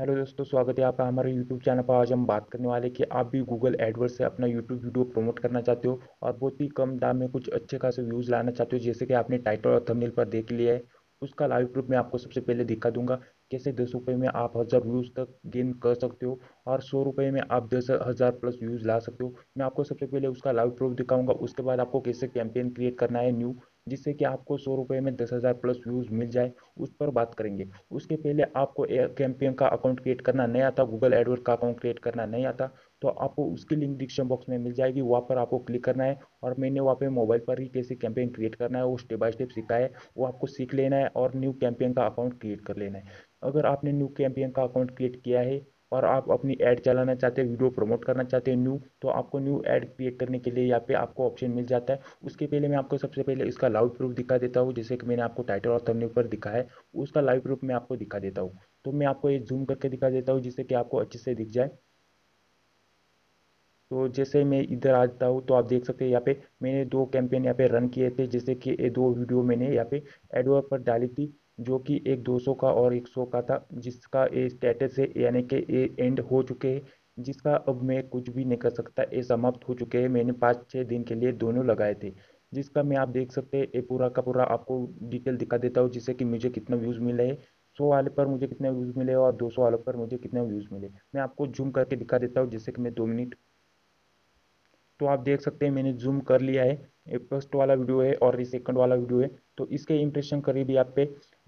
Hello दोस्तों, स्वागत है आपका हमारे यूट्यूब चैनल पर। आज हम बात करने वाले कि आप भी गूगल एडवर्ड्स से अपना यूट्यूब वीडियो प्रमोट करना चाहते हो और बहुत ही कम दाम में कुछ अच्छे खासे व्यूज़ लाना चाहते हो, जैसे कि आपने टाइटल और थंबनेल पर देख लिया है। उसका लाइव प्रूफ मैं आपको सबसे पहले दिखा दूंगा, कैसे 10 रुपये में आप 1000 व्यूज़ तक गेन कर सकते हो और 100 रुपये में आप 10,000 प्लस व्यूज़ ला सकते हो। मैं आपको सबसे पहले उसका लाइव प्रूफ दिखाऊँगा। उसके बाद आपको कैसे कैंपेन क्रिएट करना है न्यू, जिससे कि आपको 100 रुपये में 10,000 प्लस व्यूज़ मिल जाए, उस पर बात करेंगे। उसके पहले आपको कैंपेन का अकाउंट क्रिएट करना नहीं आता, गूगल एडवर्ड का अकाउंट क्रिएट करना नहीं आता, तो आपको उसकी लिंक डिस्क्रिप्शन बॉक्स में मिल जाएगी। वहाँ पर आपको क्लिक करना है और मैंने वहाँ पे मोबाइल पर ही कैसे कैंपेन क्रिएट करना है वो स्टेप बाय स्टेप सिखाया है, वो आपको सीख लेना है और न्यू कैंपेन का अकाउंट क्रिएट कर लेना है। अगर आपने न्यू कैंपेन का अकाउंट क्रिएट किया है और आप अपनी ऐड चलाना चाहते हैं, वीडियो प्रमोट करना चाहते हैं न्यू, तो आपको न्यू ऐड क्रिएट करने के लिए यहाँ पे आपको ऑप्शन मिल जाता है। उसके पहले मैं आपको सबसे पहले इसका लाइव प्रूफ दिखा देता हूँ, जैसे कि मैंने आपको टाइटल और थंबनेल पर दिखा है, उसका लाइव प्रूफ मैं आपको दिखा देता हूँ। तो मैं आपको ये जूम करके दिखा देता हूँ जिससे कि आपको अच्छे से दिख जाए। तो जैसे मैं इधर आ जाता हूँ तो आप देख सकते हैं यहाँ पे मैंने 2 कैंपेन यहाँ पे रन किए थे, जैसे कि ये 2 वीडियो मैंने यहाँ पे एडवर्ड पर डाली थी, जो कि एक 200 का और 100 का था, जिसका ये स्टेटस है, यानी कि ये एंड हो चुके हैं, जिसका अब मैं कुछ भी नहीं कर सकता, ये समाप्त हो चुके हैं। मैंने 5-6 दिन के लिए दोनों लगाए थे, जिसका मैं आप देख सकते हैं ये पूरा का पूरा आपको डिटेल दिखा देता हूँ, जिससे कि मुझे कितना व्यूज़ मिले, 100 वाले पर मुझे कितने व्यूज़ मिले और 200 वाले पर मुझे कितने व्यूज़ मिले। मैं आपको जूम करके दिखा देता हूँ, जैसे कि मैं 2 मिनट, तो आप देख सकते हैं मैंने जूम कर लिया है। ये फर्स्ट वाला वीडियो है और ये सेकंड वाला वीडियो है। तो इसके इंप्रेशन करीब यहाँ पे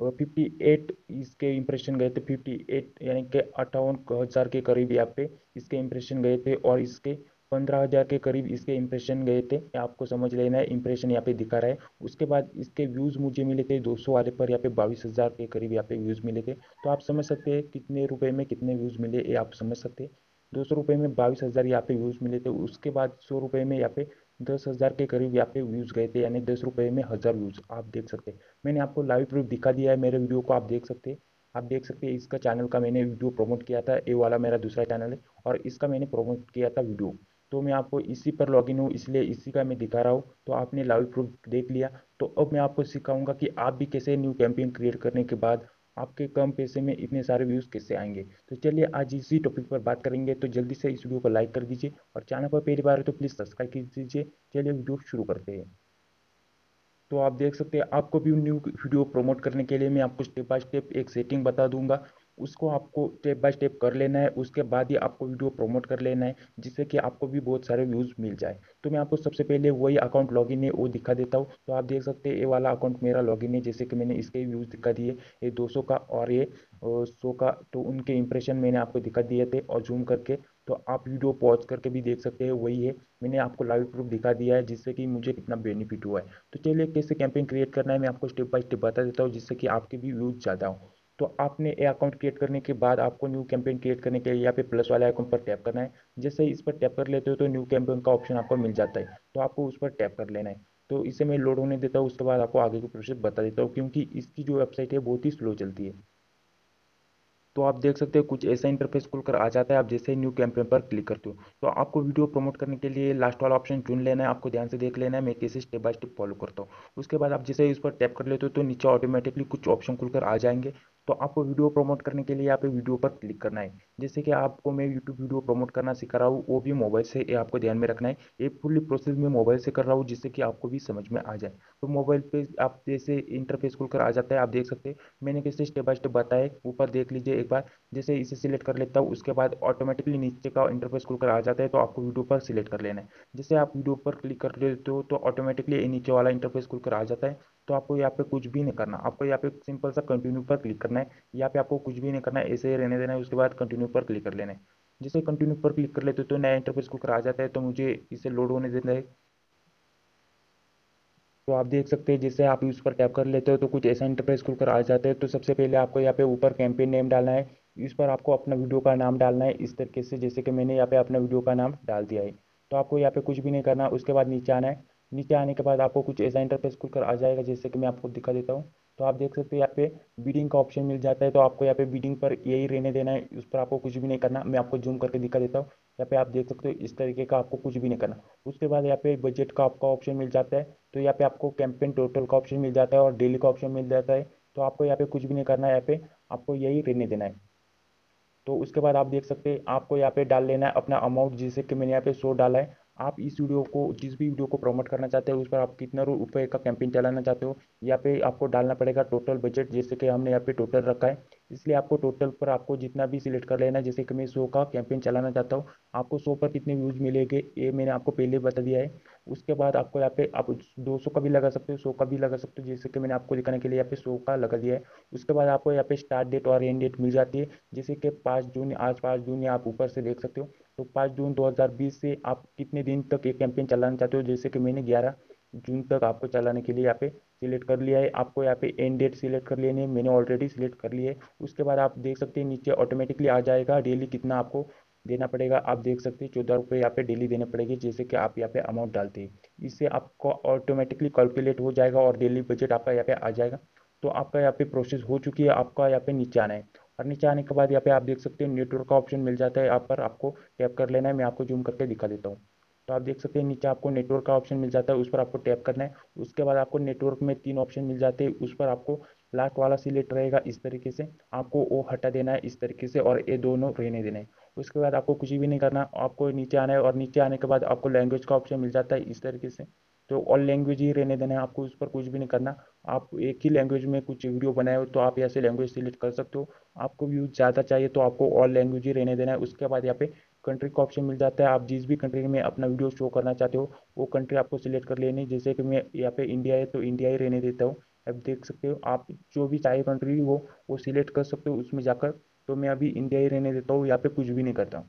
58 इसके इंप्रेशन गए थे, 58 यानी कि 58,000 के करीब यहाँ पे इसके इंप्रेशन गए थे और इसके 15,000 के करीब इसके इंप्रेशन गए थे। आपको समझ लेना है, इंप्रेशन यहाँ पे दिखा रहा है। उसके बाद इसके व्यूज़ मुझे मिले थे 200 वाले पर यहाँ पे 22,000 के करीब यहाँ पे व्यूज़ मिले थे। तो आप समझ सकते हैं कितने रुपये में कितने व्यूज़ मिले, ये आप समझ सकते हैं। 200 रुपये में 22,000 यहाँ पे व्यूज़ मिले थे। उसके बाद 100 रुपये में यहाँ पे 10,000 के करीब यहाँ पे व्यूज़ गए थे, यानी 10 रुपये में 1,000 व्यूज़। आप देख सकते हैं, मैंने आपको लाइव प्रूफ दिखा दिया है मेरे वीडियो को, आप देख सकते हैं। आप देख सकते हैं इसका चैनल का मैंने वीडियो प्रमोट किया था, ये वाला मेरा दूसरा चैनल है और इसका मैंने प्रमोट किया था वीडियो, तो मैं आपको इसी पर लॉगिन हूँ, इसलिए इसी का मैं दिखा रहा हूँ। तो आपने लाइव प्रूफ देख लिया, तो अब मैं आपको सिखाऊंगा कि आप भी कैसे न्यू कैंपेन क्रिएट करने के बाद आपके कम पैसे में इतने सारे व्यूज़ कैसे आएंगे। तो चलिए आज इसी टॉपिक पर बात करेंगे। तो जल्दी से इस वीडियो को लाइक कर दीजिए और चैनल पर पहली बार है तो प्लीज़ सब्सक्राइब कर दीजिए। चलिए वीडियो शुरू करते हैं। तो आप देख सकते हैं, आपको भी न्यू वीडियो प्रमोट करने के लिए मैं आपको स्टेप बाय स्टेप एक सेटिंग बता दूंगा, उसको आपको स्टेप बाय स्टेप कर लेना है, उसके बाद ही आपको वीडियो प्रमोट कर लेना है, जिससे कि आपको भी बहुत सारे व्यूज़ मिल जाए। तो मैं आपको सबसे पहले वही अकाउंट लॉगिन है वो दिखा देता हूँ। तो आप देख सकते हैं ये वाला अकाउंट मेरा लॉगिन है, जैसे कि मैंने इसके व्यूज़ दिखा दिए, ये 200 का और ये 100 का, तो उनके इंप्रेशन मैंने आपको दिखा दिए थे। और जूम करके तो आप वीडियो पॉज करके भी देख सकते हैं, वही है, मैंने आपको लाइव प्रूफ दिखा दिया है, जिससे कि मुझे कितना बेनिफिट हुआ है। तो चलिए कैसे कैंपेन क्रिएट करना है मैं आपको स्टेप बाय स्टेप बता देता हूँ, जिससे कि आपके भी व्यूज़ ज़्यादा हो। तो आपने ये अकाउंट क्रिएट करने के बाद आपको न्यू कैंपेन क्रिएट करने के लिए यहाँ पे प्लस वाले अकाउंट पर टैप करना है। जैसे इस पर टैप कर लेते हो तो न्यू कैंपेन का ऑप्शन आपको मिल जाता है, तो आपको उस पर टैप कर लेना है। तो इसे मैं लोड होने देता हूँ, उसके बाद आपको आगे की प्रोसेस बता देता हूँ, क्योंकि इसकी जो वेबसाइट है बहुत ही स्लो चलती है। तो आप देख सकते हो कुछ ऐसा इंटरफेस खुलकर आ जाता है आप जैसे न्यू कैंपेन पर क्लिक करते हो। तो आपको वीडियो प्रमोट करने के लिए लास्ट वाला ऑप्शन चुन लेना है, आपको ध्यान से देख लेना है मैं कैसे स्टेप बाय स्टेप फॉलो करता हूँ। उसके बाद आप जैसे इस पर टैप कर लेते हो तो नीचे ऑटोमेटिकली कुछ ऑप्शन खुलकर आ जाएंगे। तो आपको वीडियो प्रमोट करने के लिए यहाँ पे वीडियो पर क्लिक करना है, जैसे कि आपको मैं यूट्यूब वीडियो प्रमोट करना सिखा रहा हूँ, वो भी मोबाइल से, ये आपको ध्यान में रखना है। ये फुल्ली प्रोसेस मैं मोबाइल से कर रहा हूँ, जिससे कि आपको भी समझ में आ जाए। तो मोबाइल पे आप जैसे इंटरफेस खुलकर आ जाता है, आप देख सकते हैं मैंने कैसे स्टेप बाय स्टेप बताया, ऊपर देख लीजिए एक बार। जैसे इसे सिलेक्ट कर लेता हूँ, उसके बाद ऑटोमेटिकली नीचे का इंटरफेस खुलकर आ जाता है, तो आपको वीडियो पर सिलेक्ट कर लेना है। जैसे आप वीडियो पर क्लिक कर लेते हो तो ऑटोमेटिकली नीचे वाला इंटरफेस खुलकर आ जाता है। तो आपको यहाँ पे कुछ भी नहीं करना, आपको यहाँ पे सिंपल सा कंटिन्यू पर क्लिक करना है। यहाँ पे आपको कुछ भी नहीं करना है, ऐसे ही रहने देना है। उसके बाद कंटिन्यू पर क्लिक कर लेना है। जैसे कंटिन्यू पर क्लिक कर लेते हो तो नया इंटरफेस खुलकर आ जाता है। तो मुझे इसे लोड होने देना है। तो आप देख सकते हैं जैसे आप उस पर टैप कर लेते हो तो कुछ ऐसा इंटरफेस खुलकर आ जाता है। तो सबसे पहले आपको यहाँ पे ऊपर कैंपेन नेम डालना है, इस पर आपको अपना वीडियो का नाम डालना है इस तरीके से, जैसे कि मैंने यहाँ पे अपना वीडियो का नाम डाल दिया है। तो आपको यहाँ पे कुछ भी नहीं करना। उसके बाद नीचे आना है, नीचे आने के बाद आपको कुछ ऐसा इंटरफेस खुलकर आ जाएगा, जैसे कि मैं आपको दिखा देता हूँ। तो आप देख सकते हैं यहाँ पे बीडिंग का ऑप्शन मिल जाता है। तो आपको यहाँ पे बीडिंग पर यही रहने देना है, उस पर आपको कुछ भी नहीं करना। मैं आपको जूम करके दिखा देता हूँ, यहाँ पे आप देख सकते हो इस तरीके का आपको कुछ भी नहीं करना। उसके बाद यहाँ पे बजट का आपका ऑप्शन मिल जाता है। तो यहाँ पे आपको कैंपेन टोटल का ऑप्शन मिल जाता है और डेली का ऑप्शन मिल जाता है। तो आपको यहाँ पे कुछ भी नहीं करना है, यहाँ पे आपको यही रहने देना है। तो उसके बाद आप देख सकते हैं आपको यहाँ पे डाल लेना है अपना अमाउंट, जैसे कि मैंने यहाँ पे 100 डाला है। आप इस वीडियो को, जिस भी वीडियो को प्रमोट करना चाहते हो, उस पर आप कितना रुपये का कैंपेन चलाना चाहते हो, यहाँ पे आपको डालना पड़ेगा टोटल बजट। जैसे कि हमने यहाँ पे टोटल रखा है, इसलिए आपको टोटल पर आपको जितना भी सिलेक्ट कर लेना है। जैसे कि मैं 100 का कैंपेन चलाना चाहता हूँ, आपको 100 पर कितने व्यूज़ मिलेंगे ये मैंने आपको पहले बता दिया है। उसके बाद आपको यहाँ पे आप 200 का भी लगा सकते हो, 100 का भी लगा सकते हो। जैसे कि मैंने आपको दिखाने के लिए यहाँ पे 100 का लगा दिया है। उसके बाद आपको यहाँ पे स्टार्ट डेट और एंड डेट मिल जाती है। जैसे कि 5 जून, आज 5 जून आप ऊपर से देख सकते हो। तो 5 जून 2020 से आप कितने दिन तक ये कैंपेन चलाना चाहते हो, जैसे कि मैंने 11 जून तक आपको चलाने के लिए यहाँ पे सिलेक्ट कर लिया है। आपको यहाँ पे एंड डेट सिलेक्ट कर लेनी है, मैंने ऑलरेडी सिलेक्ट कर लिया है। उसके बाद आप देख सकते हैं नीचे ऑटोमेटिकली आ जाएगा डेली कितना आपको देना पड़ेगा। आप देख सकते हैं 14 रुपये यहाँ पे डेली देने पड़ेगी, जैसे कि आप यहाँ पे अमाउंट डालते हैं। इससे आपको ऑटोमेटिकली कैलकुलेट हो जाएगा और डेली बजट आपका यहाँ पे आ जाएगा। तो आपका यहाँ पे प्रोसेस हो चुकी है, आपका यहाँ पे नीचे आना है। और नीचे आने के बाद यहाँ पे आप देख सकते हैं नेटवर्क का ऑप्शन मिल जाता है, यहाँ पर आपको टैप कर लेना है। मैं आपको जूम करके दिखा देता हूँ। तो आप देख सकते हैं नीचे आपको नेटवर्क का ऑप्शन मिल जाता है, उस पर आपको टैप करना है। उसके बाद आपको नेटवर्क में 3 ऑप्शन मिल जाते हैं, उस पर आपको लास्ट वाला सिलेक्ट रहेगा। इस तरीके से आपको वो हटा देना है इस तरीके से, और ये दोनों रहने देना है। उसके बाद आपको कुछ भी नहीं करना, आपको नीचे आना है। और नीचे आने के बाद आपको लैंग्वेज का ऑप्शन मिल जाता है इस तरीके से, तो ऑल लैंग्वेज ही रहने देना है। आपको उस पर कुछ भी नहीं करना। आप एक ही लैंग्वेज में कुछ वीडियो बनाए हो तो आप यहाँ से लैंग्वेज सिलेक्ट कर सकते हो। आपको व्यू ज़्यादा चाहिए तो आपको ऑल लैंग्वेज ही रहने देना है। उसके बाद यहाँ पे कंट्री का ऑप्शन मिल जाता है, आप जिस भी कंट्री में अपना वीडियो शो करना चाहते हो वो कंट्री आपको सिलेक्ट कर लेनी है। जैसे कि मैं यहाँ पे इंडिया है तो इंडिया ही रहने देता हूँ। अब देख सकते हो आप जो भी चाहे कंट्री हो वो सिलेक्ट कर सकते हो उसमें जाकर। तो मैं अभी इंडिया ही रहने देता हूँ, यहाँ पे कुछ भी नहीं करता हूँ।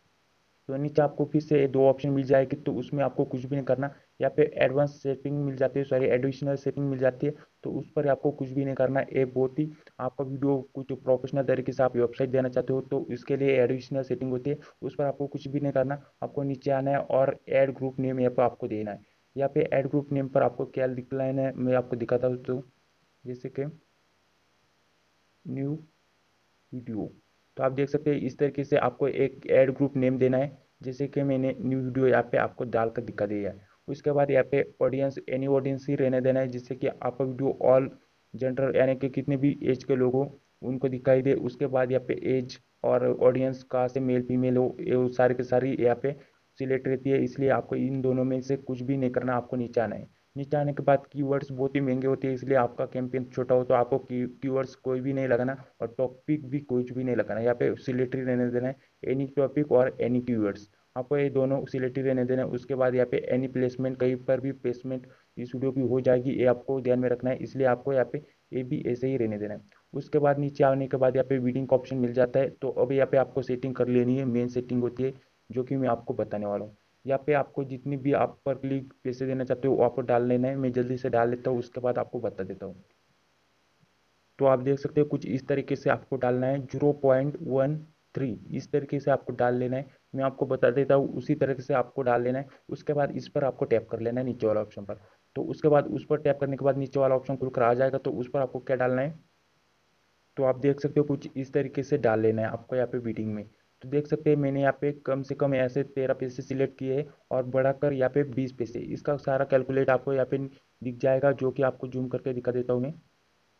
तो नीचे आपको फिर से 2 ऑप्शन मिल जाएगी, तो उसमें आपको कुछ भी नहीं करना। यहाँ पे एडवांस सेटिंग मिल जाती है, सॉरी एडिशनल सेटिंग मिल जाती है, तो उस पर आपको कुछ भी नहीं करना। ये बहुत ही आपका वीडियो कुछ प्रोफेशनल तरीके से आप वेबसाइट देना चाहते हो तो इसके लिए एडिशनल सेटिंग होती है, उस पर आपको कुछ भी नहीं करना। आपको नीचे आना है और एड ग्रुप नेम यहाँ पर आपको देना है। यहाँ पे एड ग्रुप नेम पर आपको क्या दिखलाना है मैं आपको दिखाता हूँ। तो जैसे कि न्यू वीडियो, तो आप देख सकते हैं इस तरीके से आपको एक ऐड ग्रुप नेम देना है। जैसे कि मैंने न्यू वीडियो यहाँ पे आपको डाल कर दिखा दिया है। उसके बाद यहाँ पे ऑडियंस, एनी ऑडियंस ही रहने देना है, जिससे कि आपका वीडियो ऑल जेंडर यानी कि कितने भी एज के लोग हो उनको दिखाई दे। उसके बाद यहाँ पे एज और ऑडियंस कहाँ से मेल फीमेल हो ये सारे के सारी यहाँ पे सिलेक्ट रहती है, इसलिए आपको इन दोनों में से कुछ भी नहीं करना। आपको नीचे आना है। नीचे आने के बाद कीवर्ड्स बहुत ही महंगे होते हैं, इसलिए आपका कैंपेन छोटा हो तो आपको कीवर्ड्स कोई भी नहीं लगाना और टॉपिक भी कुछ भी नहीं लगाना। यहाँ पे सिलेक्टरी रहने देना है, एनी टॉपिक और एनी कीवर्ड्स, आपको ये दोनों सिलेक्टरी रहने देना है। उसके बाद यहाँ पे एनी प्लेसमेंट, कहीं पर भी प्लेसमेंट इस वीडियो की हो जाएगी, ये आपको ध्यान में रखना है, इसलिए आपको यहाँ पे ये भी ऐसे ही रहने देना है। उसके बाद नीचे आने के बाद यहाँ पे वीडिंग का ऑप्शन मिल जाता है, तो अब यहाँ पे आपको सेटिंग कर लेनी है। मेन सेटिंग होती है जो कि मैं आपको बताने वाला हूँ। यहाँ पे आपको जितनी भी आप पर क्लिक पैसे देना चाहते हो वो आपको डाल लेना है। मैं जल्दी से डाल लेता हूँ, उसके बाद आपको बता देता हूँ। तो आप देख सकते हो कुछ इस तरीके से आपको डालना है, 0.13 इस तरीके से आपको डाल लेना है। मैं आपको बता देता हूँ उसी तरीके से आपको डाल लेना है। उसके बाद इस पर आपको टैप कर लेना है नीचे वाला ऑप्शन पर। तो उसके बाद उस पर टैप करने के बाद नीचे वाला ऑप्शन खुलकर आ जाएगा, तो उस पर आपको क्या डालना है। तो आप देख सकते हो कुछ इस तरीके से डाल लेना है आपको यहाँ पे बीटिंग में। तो देख सकते हैं मैंने यहाँ पे कम से कम ऐसे 13 पैसे सिलेक्ट किए और बढ़ाकर यहाँ पे 20 पैसे, इसका सारा कैलकुलेट आपको यहाँ पे दिख जाएगा, जो कि आपको जूम करके दिखा देता हूँ मैं।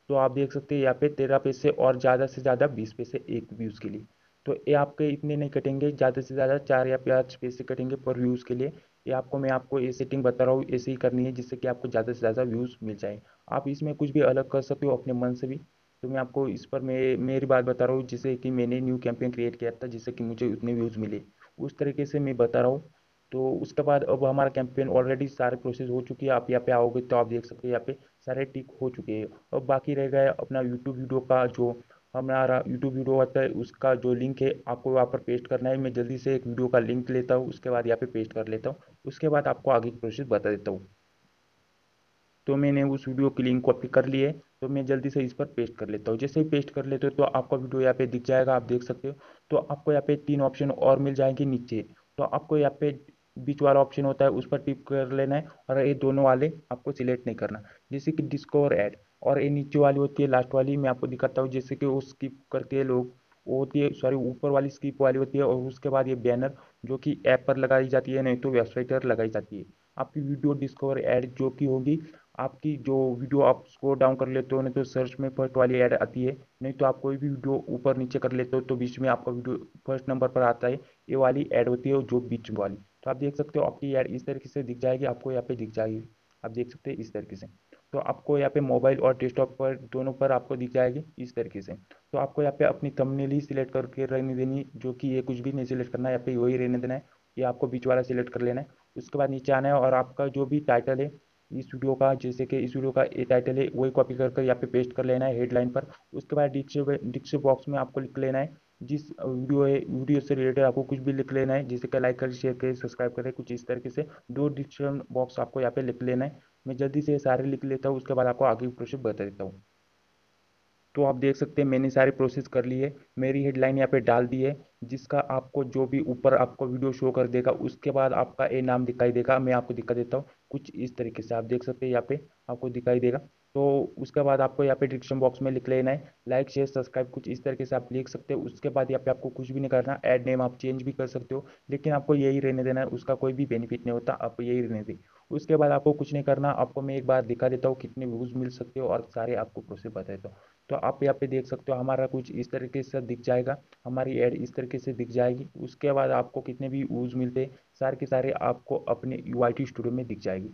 तो आप देख सकते हैं यहाँ पे 13 पैसे और ज़्यादा से ज़्यादा 20 पैसे एक व्यूज़ के लिए। तो ये आपके इतने नहीं कटेंगे, ज़्यादा से ज़्यादा 4 या 5 पैसे कटेंगे पर व्यूज़ के लिए। ये आपको, मैं आपको ये सेटिंग बता रहा हूँ, ऐसे ही करनी है जिससे कि आपको ज़्यादा से ज़्यादा व्यूज़ मिल जाए। आप इसमें कुछ भी अलग कर सकते हो अपने मन से भी। तो मैं आपको इस पर मेरी बात बता रहा हूँ, जिससे कि मैंने न्यू कैंपेन क्रिएट किया था जिससे कि मुझे उतने व्यूज़ मिले, उस तरीके से मैं बता रहा हूँ। तो उसके बाद अब हमारा कैंपेन ऑलरेडी सारे प्रोसेस हो चुकी है। आप यहाँ पे आओगे तो आप देख सकते हैं यहाँ पे सारे टिक हो चुके हैं। अब बाकी रह गया अपना यूट्यूब वीडियो का, जो हमारा यूट्यूब वीडियो आता है उसका जो लिंक है आपको वहाँ पर पेस्ट करना है। मैं जल्दी से एक वीडियो का लिंक लेता हूँ, उसके बाद यहाँ पे पेस्ट कर लेता हूँ, उसके बाद आपको आगे की प्रोसेस बता देता हूँ। तो मैंने उस वीडियो की लिंक कॉपी कर ली है, तो मैं जल्दी से इस पर पेस्ट कर लेता हूँ। जैसे ही पेस्ट कर लेते हो तो आपका वीडियो यहाँ पे दिख जाएगा, आप देख सकते हो। तो आपको यहाँ पे 3 ऑप्शन और मिल जाएंगे नीचे। तो आपको यहाँ पे बीच वाला ऑप्शन होता है उस पर टिक कर लेना है, और ये दोनों वाले आपको सिलेक्ट नहीं करना, जैसे कि डिस्कवर ऐड, और ये नीचे वाली होती है लास्ट वाली, मैं आपको दिखाता हूँ। जैसे कि वो स्किप करते हैं लोग, वो होती है, सॉरी ऊपर वाली स्किप वाली होती है। और उसके बाद ये बैनर जो कि ऐप पर लगाई जाती है, नहीं तो वेबसाइट पर लगाई जाती है। आपकी वीडियो डिस्कवर ऐड जो कि होगी आपकी जो वीडियो आप उसको डाउन कर लेते हो, नहीं तो सर्च में फर्स्ट वाली ऐड आती है, नहीं तो आप कोई भी वीडियो ऊपर नीचे कर लेते हो तो बीच में आपका वीडियो फर्स्ट नंबर पर आता है, ये वाली ऐड होती है जो बीच वाली। तो आप देख सकते हो आपकी ऐड इस तरीके से दिख जाएगी, आपको यहाँ पे दिख जाएगी, आप देख सकते हैं इस तरीके से। तो आपको यहाँ पे मोबाइल और डेस्कटॉप पर दोनों पर आपको दिख जाएगी इस तरीके से। तो आपको यहाँ पे अपनी थंबनेल ही सिलेक्ट करके रहने देनी, जो कि ये कुछ भी नहीं सिलेक्ट करना है, यहाँ पे वही रहने देना है, ये आपको बीच वाला सिलेक्ट कर लेना है। उसके बाद नीचे आना है और आपका जो भी टाइटल है इस वीडियो का, जैसे कि इस वीडियो का ये टाइटल है, वही कॉपी कर यहाँ पे पेस्ट कर लेना है हेडलाइन पर। उसके बाद डिस्क्रिप्शन बॉक्स में आपको लिख लेना है जिस वीडियो है, वीडियो से रिलेटेड आपको कुछ भी लिख लेना है, जैसे कि लाइक करें, शेयर करें, सब्सक्राइब करें, कुछ इस तरीके से दो डिस्क्रिप्शन बॉक्स आपको यहाँ पे लिख लेना है। मैं जल्दी से सारे लिख लेता हूँ, उसके बाद आपको आगे प्रोसेस बता देता हूँ। तो आप देख सकते हैं मैंने सारे प्रोसेस कर लिए, मेरी हेडलाइन यहाँ पे डाल दी है, जिसका आपको जो भी ऊपर आपको वीडियो शो कर देगा। उसके बाद आपका ये नाम दिखाई देगा, मैं आपको दिखा देता हूँ कुछ इस तरीके से, आप देख सकते हैं यहाँ पे आपको दिखाई देगा। तो उसके बाद आपको यहाँ पे डिस्क्रिप्शन बॉक्स में लिख लेना है लाइक, शेयर, सब्सक्राइब, कुछ इस तरीके से आप लिख सकते हो। उसके बाद यहाँ पे आपको कुछ भी नहीं करना, ऐड नेम आप चेंज भी कर सकते हो, लेकिन आपको यही रहने देना है, उसका कोई भी बेनिफिट नहीं होता, आप यही रहने दें। उसके बाद आपको कुछ नहीं करना, आपको मैं एक बार दिखा देता हूँ कितने व्यूज़ मिल सकते हो और सारे आपको प्रोसेस बता देता हूँ। तो आप यहाँ पे देख सकते हो हमारा कुछ इस तरीके से दिख जाएगा, हमारी ऐड इस तरीके से दिख जाएगी। उसके बाद आपको कितने भी व्यूज़ मिलते हैं सारे के सारे आपको अपने यूआईटी स्टूडियो में दिख जाएगी।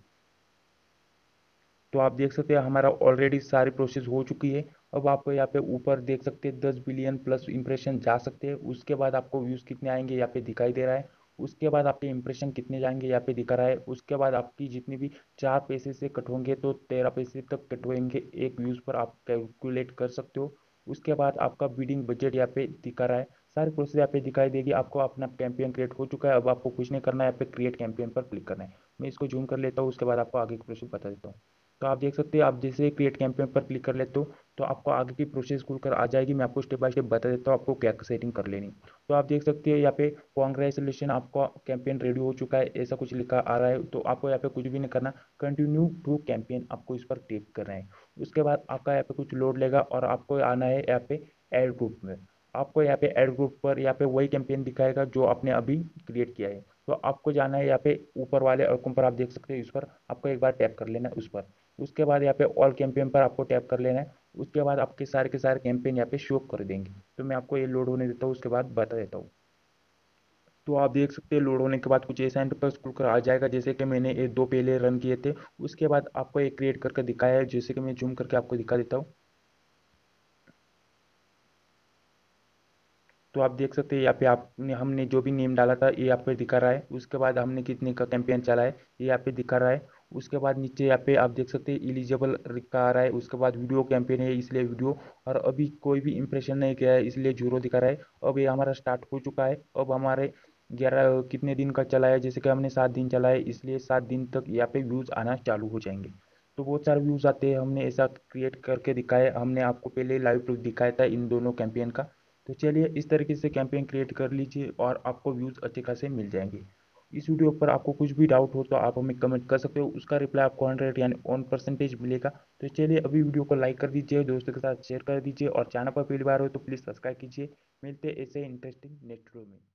तो आप देख सकते हैं हमारा ऑलरेडी सारी प्रोसेस हो चुकी है। अब आप यहाँ पे ऊपर देख सकते हैं 10 बिलियन प्लस इंप्रेशन जा सकते हैं। उसके बाद आपको व्यूज़ कितने आएंगे यहाँ पे दिखाई दे रहा है, उसके बाद आपके इंप्रेशन कितने जाएंगे यहाँ पे दिखा रहा है। उसके बाद आपकी जितनी भी 4 पैसे से कट होंगे तो 13 पैसे तक कट होंगे एक व्यूज़ पर, आप कैलकुलेट कर सकते हो। उसके बाद आपका बिडिंग बजट यहाँ पे दिखा रहा है, सारी प्रोसेस यहाँ पे दिखाई देगी आपको। अपना कैंपेन क्रिएट हो चुका है, अब आपको कुछ नहीं करना है, यहाँ पे क्रिएट कैंपेन पर क्लिक करना है। मैं इसको जूम कर लेता हूँ, उसके बाद आपको आगे की प्रोसेस बता देता हूँ। तो आप देख सकते हैं आप जैसे क्रिएट कैंपेन पर क्लिक कर लेते हो तो आपको आगे की प्रोसेस खुलकर आ जाएगी। मैं आपको स्टेप बाय स्टेप बता देता हूँ आपको क्या सेटिंग कर लेनी। तो आप देख सकते हैं यहाँ पे कॉन्ग्रेचुलेशन आपका कैंपेन रेडी हो चुका है, ऐसा कुछ लिखा आ रहा है। तो आपको यहाँ पे कुछ भी नहीं करना, कंटिन्यू टू कैंपेन आपको इस पर टैप करना है। उसके बाद आपका यहाँ पे कुछ लोड लेगा और आपको आना है यहाँ पे एड ग्रुप में। आपको यहाँ पे एड ग्रुप पर यहाँ पे वही कैंपेन दिखाएगा जो आपने अभी क्रिएट किया है। तो आपको जाना है यहाँ पे ऊपर वाले आइकन पर, आप देख सकते हैं इस पर आपको एक बार टैप कर लेना है उस पर। उसके बाद यहाँ पे ऑल कैंपेन पर आपको टैप कर लेना है। उसके बाद आपके सारे के सारे कैंपेन यहाँ पे शो कर देंगे। तो मैं आपको ये लोड होने देता हूँ, उसके बाद बता देता हूँ। तो आप देख सकते हैं लोड होने के बाद कुछ ऐसा इंटरफेस खुलकर आ जाएगा, जैसे कि मैंने ये 2 पहले रन किए थे। उसके बाद आपको ये क्रिएट करके दिखाया है, जैसे कि मैं जूम करके आपको दिखा देता हूँ। तो आप देख सकते हैं यहाँ पे आपने हमने जो भी नेम डाला था ये यहाँ पे दिखा रहा है। उसके बाद हमने कितने का कैंपेन चला है ये यहाँ पे दिखा रहा है। उसके बाद नीचे यहाँ पे आप देख सकते हैं एलिजिबल दिखा रहा है। उसके बाद वीडियो कैंपेन है इसलिए वीडियो, और अभी कोई भी इंप्रेशन नहीं किया है इसलिए 0 दिखा रहा है। अब ये हमारा स्टार्ट हो चुका है। अब हमारे 11 कितने दिन का चला है, जैसे कि हमने 7 दिन चला है, इसलिए 7 दिन तक यहाँ पे व्यूज़ आना चालू हो जाएंगे। तो बहुत सारे व्यूज़ आते हैं, हमने ऐसा क्रिएट करके दिखाया है। हमने आपको पहले लाइव प्रूफ दिखाया था इन दोनों कैंपेन का। तो चलिए इस तरीके से कैंपेन क्रिएट कर लीजिए और आपको व्यूज़ अच्छे खासे मिल जाएंगे। इस वीडियो पर आपको कुछ भी डाउट हो तो आप हमें कमेंट कर सकते हो, उसका रिप्लाई आपको 100 यानी 1% मिलेगा। तो चलिए अभी वीडियो को लाइक कर दीजिए, दोस्तों के साथ शेयर कर दीजिए, और चैनल पर पहली बार हो तो प्लीज़ सब्सक्राइब कीजिए। मिलते ऐसे इंटरेस्टिंग नेक्स्ट वीडियो में।